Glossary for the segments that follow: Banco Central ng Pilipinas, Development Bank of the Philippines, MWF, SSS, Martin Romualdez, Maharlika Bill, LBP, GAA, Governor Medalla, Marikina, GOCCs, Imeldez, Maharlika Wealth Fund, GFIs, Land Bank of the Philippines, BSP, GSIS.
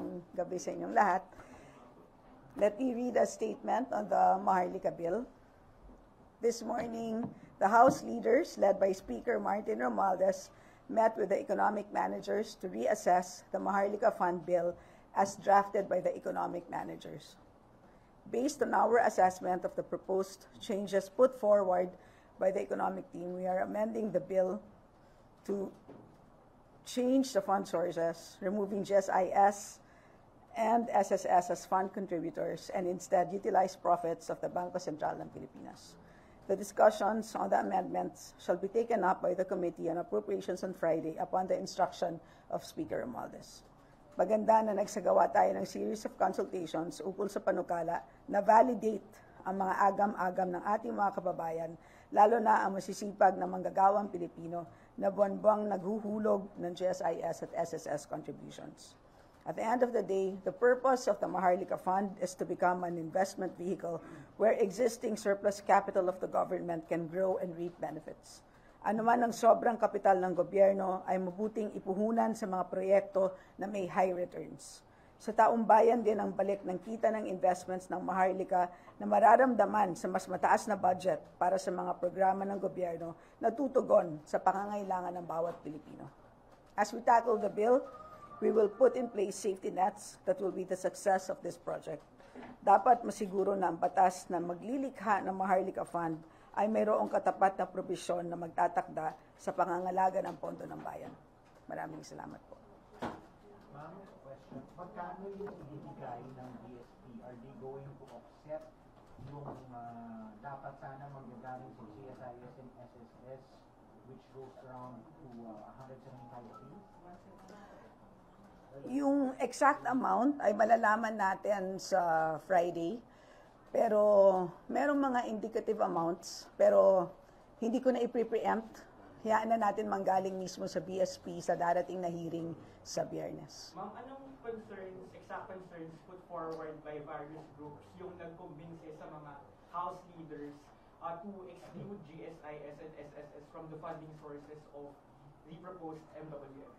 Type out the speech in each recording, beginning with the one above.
magandang gabi sa inyong lahat. Let me read a statement on the Maharlika Bill. This morning, the House leaders, led by Speaker Martin Romualdez, met with the economic managers to reassess the Maharlika Fund Bill as drafted by the economic managers. Based on our assessment of the proposed changes put forward by the economic team, we are amending the bill to change the fund sources, removing GSIS and SSS as fund contributors, and instead utilize profits of the Banco Central ng Pilipinas. The discussions on the amendments shall be taken up by the Committee on Appropriations on Friday upon the instruction of Speaker Imeldez. Maganda na nagsagawa tayo ng series of consultations ukol sa panukala na validate ang mga agam-agam ng ating mga kababayan, lalo na ang masisipag na manggagawang Pilipino na buwan-buwang naghuhulog ng GSIS at SSS contributions. At the end of the day, the purpose of the Maharlika Fund is to become an investment vehicle where existing surplus capital of the government can grow and reap benefits. Ano man ang sobrang kapital ng gobyerno ay mabuting ipuhunan sa mga proyekto na may high returns. Sa taong bayan din ang balik ng kita ng investments ng Maharlika na mararamdaman sa mas mataas na budget para sa mga programa ng gobyerno na tutugon sa pangangailangan ng bawat Pilipino. As we tackle the bill, we will put in place safety nets that will be the success of this project. Dapat masiguro na ang batas na maglilikha ng Maharlika Fund ay mayroong katapat na probisyon na magtatakda sa pangangalaga ng pondo ng bayan. Maraming salamat po. Ma'am, question. Magkano yung ibibigay ng BSP? Are they going to offset yung dapat sana magagamit sa GSIS and SSS, which goes around to 175? Yung exact amount ay malalaman natin sa Friday, pero merong mga indicative amounts, pero hindi ko na i-preempt. Hayaan na natin manggaling mismo sa BSP sa darating na hearing sa Biyernes. Ma'am, anong concerns, exact concerns put forward by various groups yung nagkumbinse sa mga House leaders to exclude GSIS and SSS from the funding sources of the proposed MWF?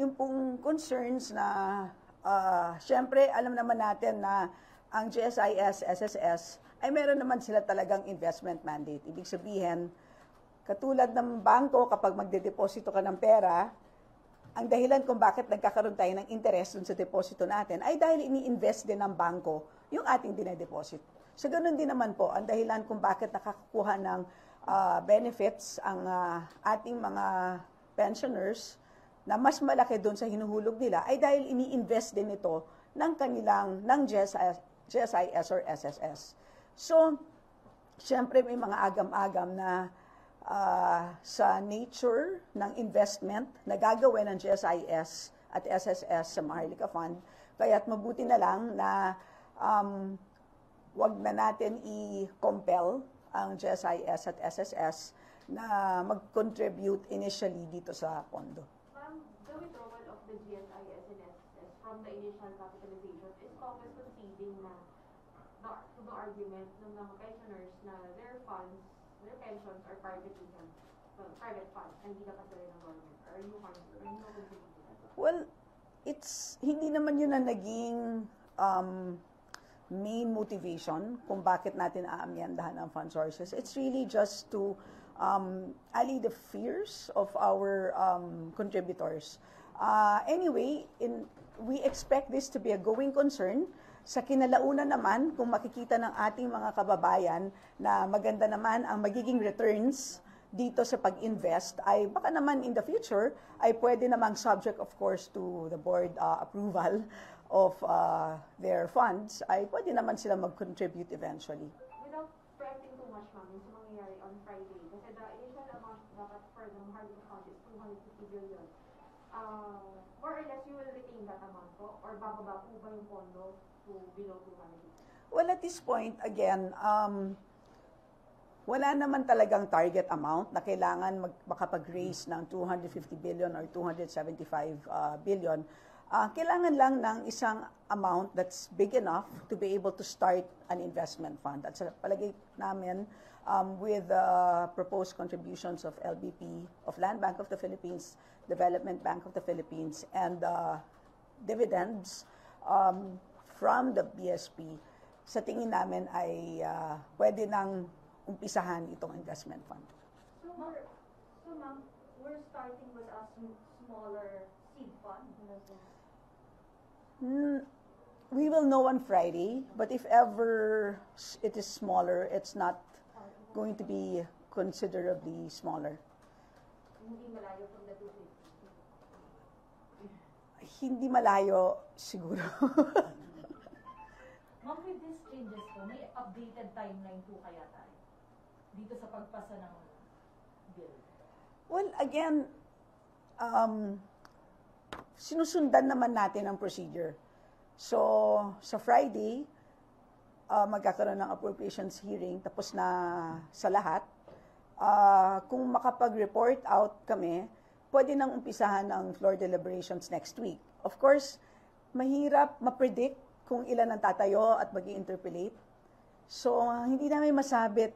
Yung pong concerns na, syempre, alam naman natin na ang GSIS, SSS, ay meron naman sila talagang investment mandate. Ibig sabihin, katulad ng bangko, kapag magdedeposito ka ng pera, ang dahilan kung bakit nagkakaroon tayo ng interest dun sa deposito natin ay dahil ini-invest din ng bangko yung ating dinedeposit. So, ganun din naman po, ang dahilan kung bakit nakakakuha ng benefits ang ating mga pensioners na mas malaki doon sa hinuhulog nila ay dahil ini-invest din ito ng kanilang, ng GSIS or SSS. So, syempre may mga agam-agam na sa nature ng investment na gagawin ng GSIS at SSS sa Maharlika Fund. Kaya't mabuti na lang na wag na natin i-compel ang GSIS at SSS na mag-contribute initially dito sa pondo. From the initial capitalization, is Congress conceding na to the argument ng mga pensioners na their funds, their pensions are private funds, and hindi dapat sila ng government? Are you conceding? Well, it's hindi naman yun ang naging main motivation kung bakit natin aamyandahan ang fund sources. It's really just to allay the fears of our contributors. Anyway, we expect this to be a going concern. Sa kinalaunan naman, kung makikita ng ating mga kababayan na maganda naman ang magiging returns dito sa pag-invest, ay baka naman in the future, ay pwede namang subject of course to the board approval of their funds, ay pwede naman sila mag-contribute eventually. Without preempting too much, ma'am, yung mangyayari on Friday, kasi the initial amount dapat for the Maharlika Fund is 250 billion. More or less, you will retain that amount po, or bababa po ba yung pondo to below 200? Well, at this point, again, wala naman talagang target amount na kailangan makapag-raise ng 250 billion or 275 billion. Kailangan lang ng isang amount that's big enough to be able to start an investment fund. At sa palagay namin, with the proposed contributions of LBP, of Land Bank of the Philippines, Development Bank of the Philippines, and dividends from the BSP, sa tingin namin ay pwede nang umpisahan itong investment fund. So, ma'am, we're starting with a smaller seed fund? We will know on Friday, but if ever it is smaller, it's not going to be considerably smaller. Hindi malayo siguro. Ma'am, with these changes po, may updated timeline po kaya tayo dito sa pagpasa ng bill? Well, again, sinusundan naman natin ang procedure. So, sa Friday, magkakaroon ng appropriations hearing, tapos na sa lahat. Kung makapag-report out kami, pwede nang umpisahan ang floor deliberations next week. Of course, mahirap ma-predict kung ilan ang tatayo at mag-i-interpolate. So, hindi namin masabit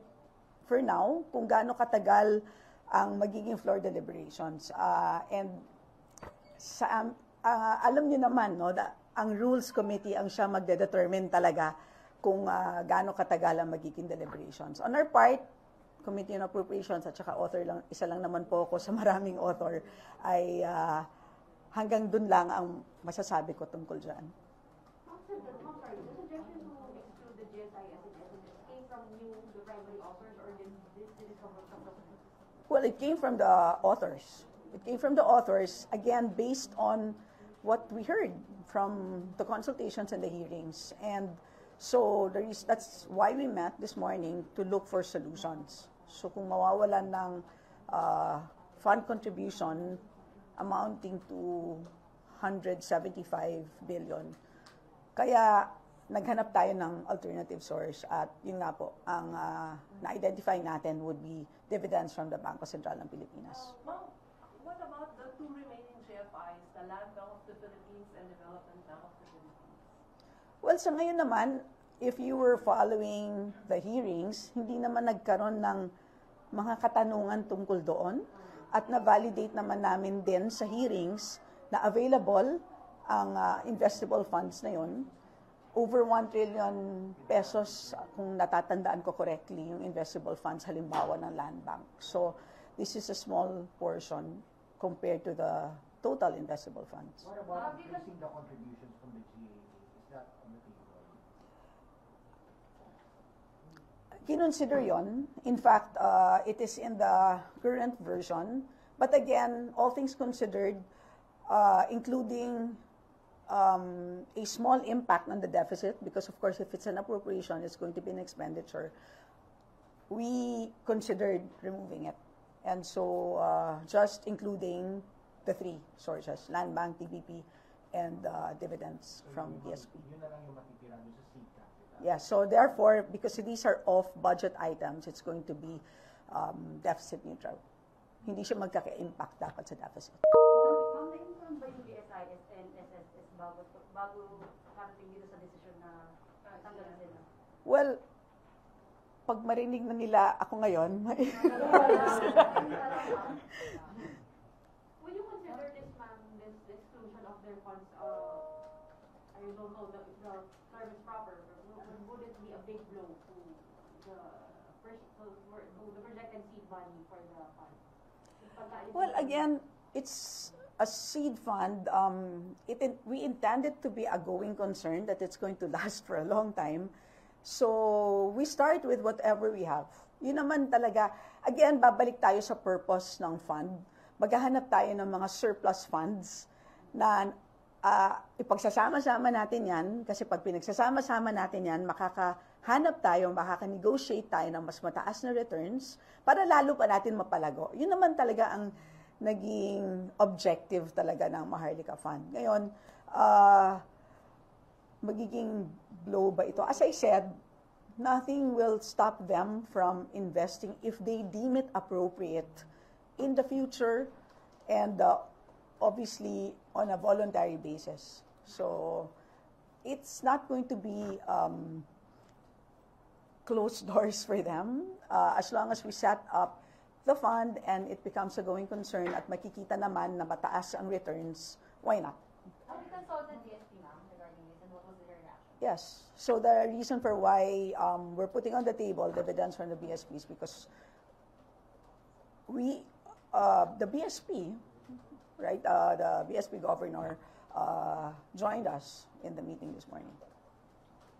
for now kung gaano katagal ang magiging floor deliberations. Alam niyo naman, no, ang Rules Committee ang siya magde-determine talaga kung gaano katagal ang magiging deliberations. On our part, Committee on Appropriations at saka author lang, isa lang naman po ako sa maraming author, ay hanggang dun lang ang masasabi ko tungkol dyan. After that, ma'am, sorry, the suggestion to exclude the GSIS and SSS came from you, the primary authors, or did it come from the authors? Well, it came from the authors. It came from the authors, again, based on what we heard from the consultations and the hearings. And so that's why we met this morning to look for solutions. So kung mawawalan ng fund contribution amounting to 175 billion. Kaya naghanap tayo ng alternative source at yun nga po, ang na-identify natin would be dividends from the Banco Central ng Pilipinas. Ma'am, what about the two remaining GFIs, the Land Bank of the Philippines and Development Bank of the Philippines? Well, sa ngayon naman, if you were following the hearings, hindi naman nagkaroon ng mga katanungan tungkol doon at na-validate naman namin din sa hearings na available ang investable funds na yun. Over 1 trillion pesos, kung natatandaan ko correctly, yung investable funds, halimbawa ng Land Bank. So, this is a small portion compared to the total investable funds. What about increasing the contributions from the GAA? Is that on the table? Kinonsider yun. In fact, it is in the current version. But again, all things considered, including a small impact on the deficit, because of course if it's an appropriation, it's going to be an expenditure, we considered removing it. And so just including the three sources, Land Bank, TBP, and dividends from BSP. Yeah, so therefore, because these are off-budget items, it's going to be deficit neutral. Hindi siya magkaka-impact dapat sa deficit. Ano ba yung GSIS and SSS bago karating dito sa desisyon na tanggalin nila? Well, pag marinig na nila ako ngayon, will you consider this, ma'am, this exclusion of their funds? I don't know the term is proper. Would it be a big blow to the projected seed money for the fund? Well, again, it's a seed fund. We intend it to be a going concern, that it's going to last for a long time. So, we start with whatever we have. Yun naman talaga, again, babalik tayo sa purpose ng fund. Maghahanap tayo ng mga surplus funds na ipagsasama-sama natin yan, kasi pag pinagsasama-sama natin yan, makaka-negotiate tayo ng mas mataas na returns para lalo pa natin mapalago. Yun naman talaga ang naging objective talaga ng Maharlika Fund. Ngayon, magiging blow ba ito? As I said, nothing will stop them from investing if they deem it appropriate in the future and obviously on a voluntary basis. So, it's not going to be closed doors for them as long as we set up the fund and it becomes a going concern at makikita naman na mataas ang returns, why not? consult the DSP, ma'am, regarding this, and what was their reaction? Yes. So the reason for why we're putting on the table the evidence from the BSP is because we, the BSP, right, the BSP governor joined us in the meeting this morning.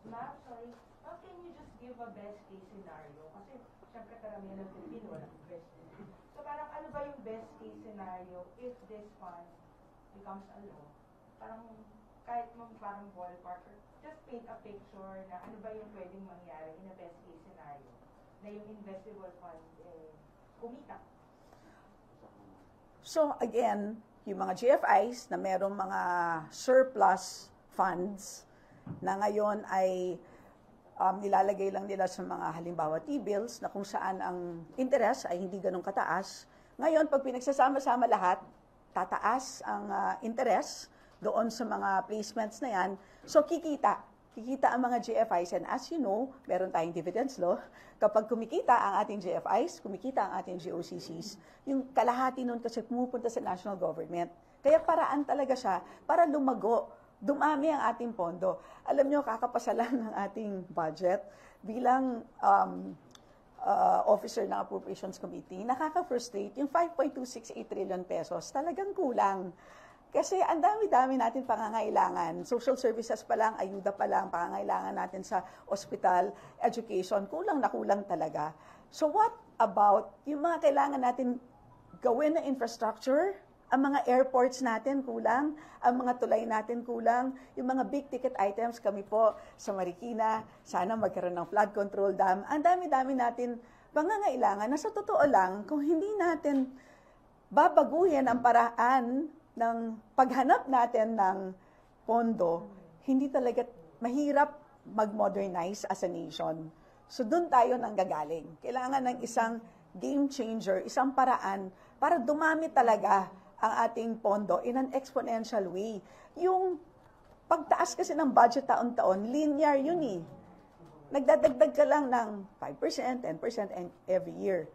Ma'am, sorry, how can you just give a best case scenario? Kasi syempre karamihan ng Pilipino walang best case. So parang ano ba yung best case scenario if this fund becomes a law? Parang kahit mong parang ballpark, just paint a picture na ano ba yung pwedeng mangyari in a best case scenario na yung investable fund kumita. So again, yung mga GFIs na merong mga surplus funds na ngayon ay nilalagay lang nila sa mga halimbawa T-bills na kung saan ang interest ay hindi ganun kataas. Ngayon, pag pinagsasama-sama lahat, tataas ang interest doon sa mga placements na yan. So, kikita ang mga GFIs. And as you know, meron tayong dividends law. Kapag kumikita ang ating GFIs, kumikita ang ating GOCCs, yung kalahati nun kasi pumupunta sa national government. Kaya paraan talaga siya para lumago. Dumami ang ating pondo. Alam nyo, kakapasalan ng ating budget bilang officer ng Appropriations Committee, nakaka-frustrate yung 5.268 trillion pesos. Talagang kulang. Kasi ang dami-dami natin pangangailangan. Social services pa lang, ayuda pa lang, pangangailangan natin sa hospital, education, kulang na kulang talaga. So what about yung mga kailangan natin gawin na infrastructure? Ang mga airports natin kulang, ang mga tulay natin kulang, yung mga big ticket items kami po sa Marikina, sana magkaroon ng flood control dam. Ang dami-dami natin pangangailangan na sa totoo lang kung hindi natin babaguhin ang paraan ng paghanap natin ng pondo, hindi talaga mahirap mag-modernize as a nation. So doon tayo nanggagaling. Kailangan ng isang game changer, isang paraan para dumami talaga ang ating pondo in an exponential way. Yung pagtaas kasi ng budget taon-taon, linear yun eh. Nagdadagdag ka lang ng 5%, 10% every year.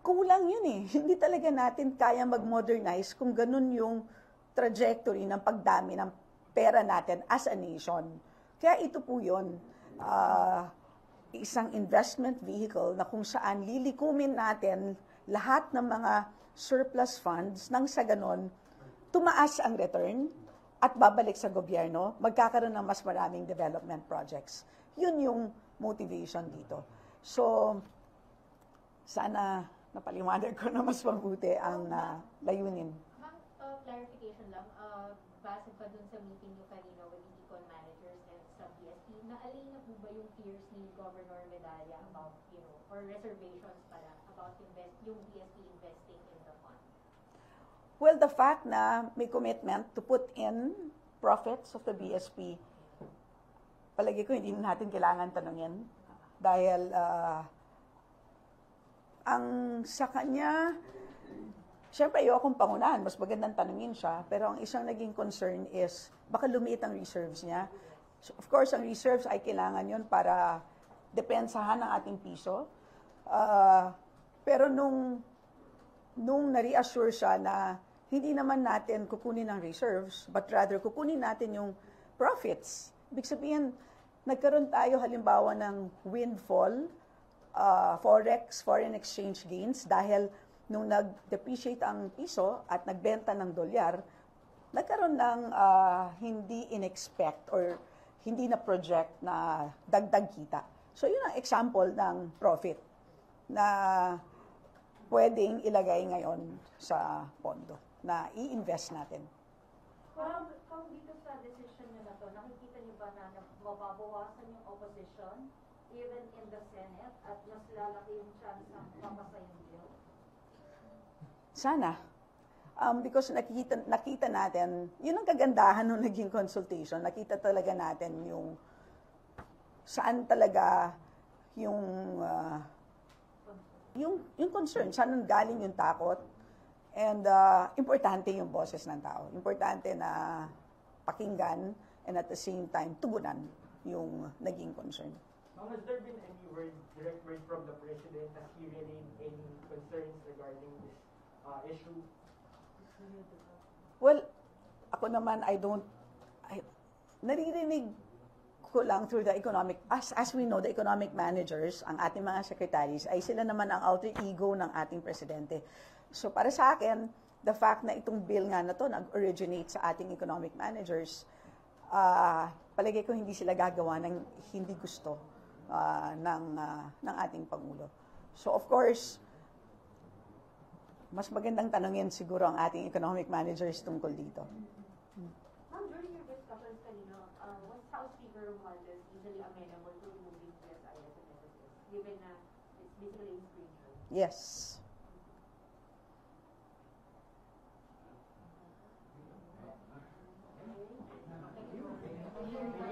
Kulang yun eh. Hindi talaga natin kaya mag-modernize kung ganun yung trajectory ng pagdami ng pera natin as a nation. Kaya ito po yun, isang investment vehicle na kung saan lilikumin natin lahat ng mga surplus funds nang sa ganon, tumaas ang return at babalik sa gobyerno, magkakaroon ng mas maraming development projects. Yun yung motivation dito. So, sana napaliwanag ko na mas mabuti ang layunin. Ma'am, clarification lang. Base pa dun sa meeting nyo kanina with the econ managers and sa BSP, naalay na po ba yung fears ni Governor Medalla about, you know, or reservations pala about yung BSP investing? Well, the fact na may commitment to put in profits of the BSP, palagi ko hindi natin kailangan tanungin dahil ang sa kanya, syempre ayokong pangunahan, mas magandang tanungin siya, pero ang isang naging concern is baka lumiit ang reserves niya. So, of course, ang reserves ay kailangan yun para depensahan ng ating piso. Pero nung na-reassure siya na hindi naman natin kukunin ang reserves, but rather kukunin natin yung profits. Ibig sabihin, nagkaroon tayo halimbawa ng windfall, forex, foreign exchange gains, dahil nung nag-depreciate ang piso at nagbenta ng dolyar, nagkaroon ng hindi in-expect or hindi na-project na dagdag kita. So yun ang example ng profit na pwedeng ilagay ngayon sa pondo na i-invest natin. Kung dito sa decision nyo na to, nakikita nyo ba na mababawasan yung opposition even in the Senate at mas lalaki yung chance na mapasa yung bill? Sana. Because nakita natin, yun ang kagandahan nung naging consultation, nakita talaga natin yung saan talaga yung concern, saan nanggaling yung takot. And importante yung boses ng tao. Importante na pakinggan and at the same time tugunan yung naging concern. Ma'am, has there been any direct word from the President that he relayed any concerns regarding this issue? Well, ako naman, I don't naririnig ko lang through the economic, as we know, the economic managers, ang ating mga secretaries, ay sila naman ang alter ego ng ating presidente. So para sa akin, the fact na itong bill nga na to nag-originate sa ating economic managers, palagay ko hindi sila gagawa ng hindi gusto ng ating Pangulo. So of course, mas magandang tanongin siguro ang ating economic managers tungkol dito. During your discussions kanina, was House Speaker Romualdez usually amenable to removing GSIS and SSS, given na it's basically in screen? Yes. Thank you.